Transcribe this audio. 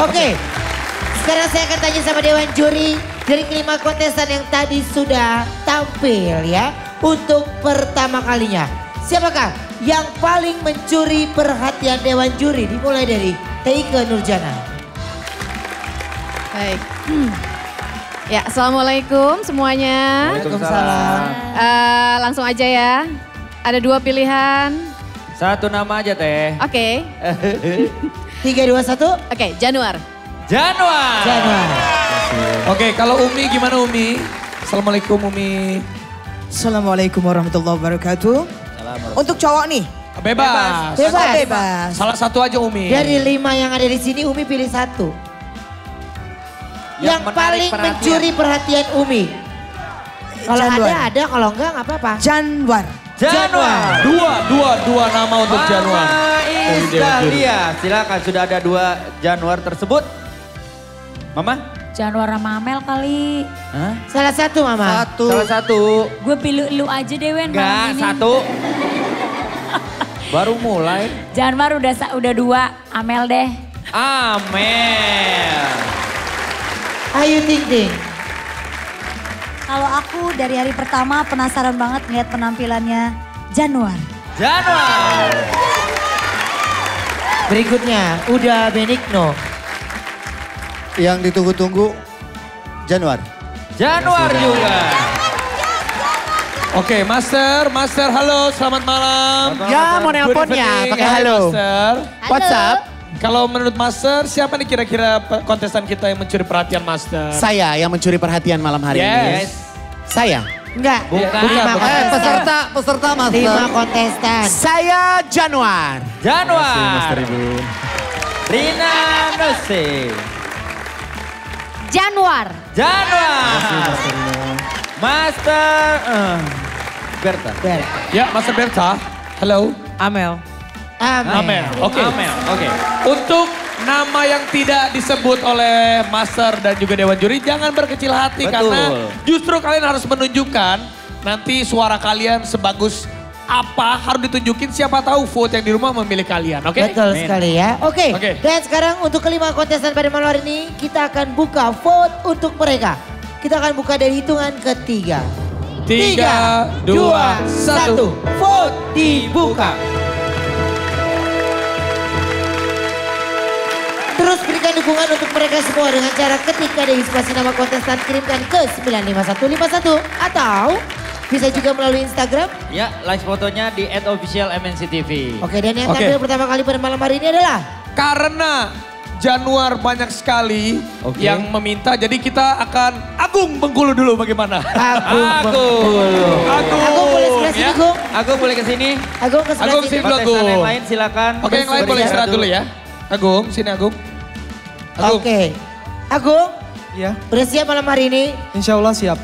Oke, sekarang saya akan tanya sama Dewan Juri dari kelima kontestan yang tadi sudah tampil ya. Untuk pertama kalinya. Siapakah yang paling mencuri perhatian Dewan Juri? Dimulai dari Tehika Nurjana. Baik. Ya, assalamualaikum semuanya. Waalaikumsalam. Langsung aja ya. Ada dua pilihan. Satu nama aja Teh. Oke. Okay. 3, 2, 1. Oke, okay, Janwar. Janwar. Janwar. Oke, okay, kalau Umi gimana Umi? Assalamualaikum Umi. Assalamualaikum warahmatullahi wabarakatuh. Untuk cowok nih. Bebas. Bebas. Salah satu aja Umi. Dari 5 yang ada di sini Umi pilih satu. Yang paling mencuri perhatian Umi. Kalau ada, kalau enggak apa-apa. Janwar. Janwar. Dua nama untuk Janwar. Iya, silakan sudah ada 2 Janwar tersebut. Mama? Janwar sama Amel kali. Hah? Salah satu Mama. Salah satu. Gue pilih lu aja deh Wen. Enggak, satu. Baru mulai. Janwar udah 2, Amel deh. Amel. Ayu Ting Ting. Kalau aku dari hari pertama penasaran banget ngeliat penampilannya Janwar. Janwar. Berikutnya Uda Benigno. Yang ditunggu-tunggu Janwar. Janwar juga. Oke, Master, halo, selamat malam. Ya, mau nelpon ya, pakai halo. What's up? Kalau menurut Master, siapa nih kira-kira kontestan kita yang mencuri perhatian Master? Saya yang mencuri perhatian malam hari ini. Saya? Enggak. Bukan. Peserta Master. 5 kontestan. Saya Janwar. Janwar. Terima kasih Master Ibu. Rina Nose. Janwar. Master Bertha. Ya, Master Bertha. Halo. Amel. Amel. Oke. Untuk nama yang tidak disebut oleh Master dan juga Dewan Juri jangan berkecil hati. Betul. Karena justru kalian harus menunjukkan nanti suara kalian sebagus apa harus ditunjukin, siapa tahu vote yang di rumah memilih kalian. Oke? Okay? Betul sekali ya. Oke. Dan sekarang untuk kelima kontestan pada malam hari ini kita akan buka vote untuk mereka. Kita akan buka dari hitungan ketiga. 3, 2, 1. Vote dibuka. Terus berikan dukungan untuk mereka semua dengan cara ketika diinspirasi nama kontestan kirimkan ke 95151 atau bisa juga melalui Instagram. Ya, like fotonya di @official MNCTV. Oke, dan yang tampil pertama kali pada malam hari ini adalah karena Janwar banyak sekali yang meminta, jadi kita akan Agung Bengkulu dulu bagaimana? Agung boleh ke sini, Agung. Agung boleh ke sini. Agung ke sebelah sini. Kontestan yang lain silakan. Oke, yang lain boleh istirahat dulu ya. Agung, sini Agung. Oke. Agung, ya. Bersiap malam hari ini? Insya Allah siap.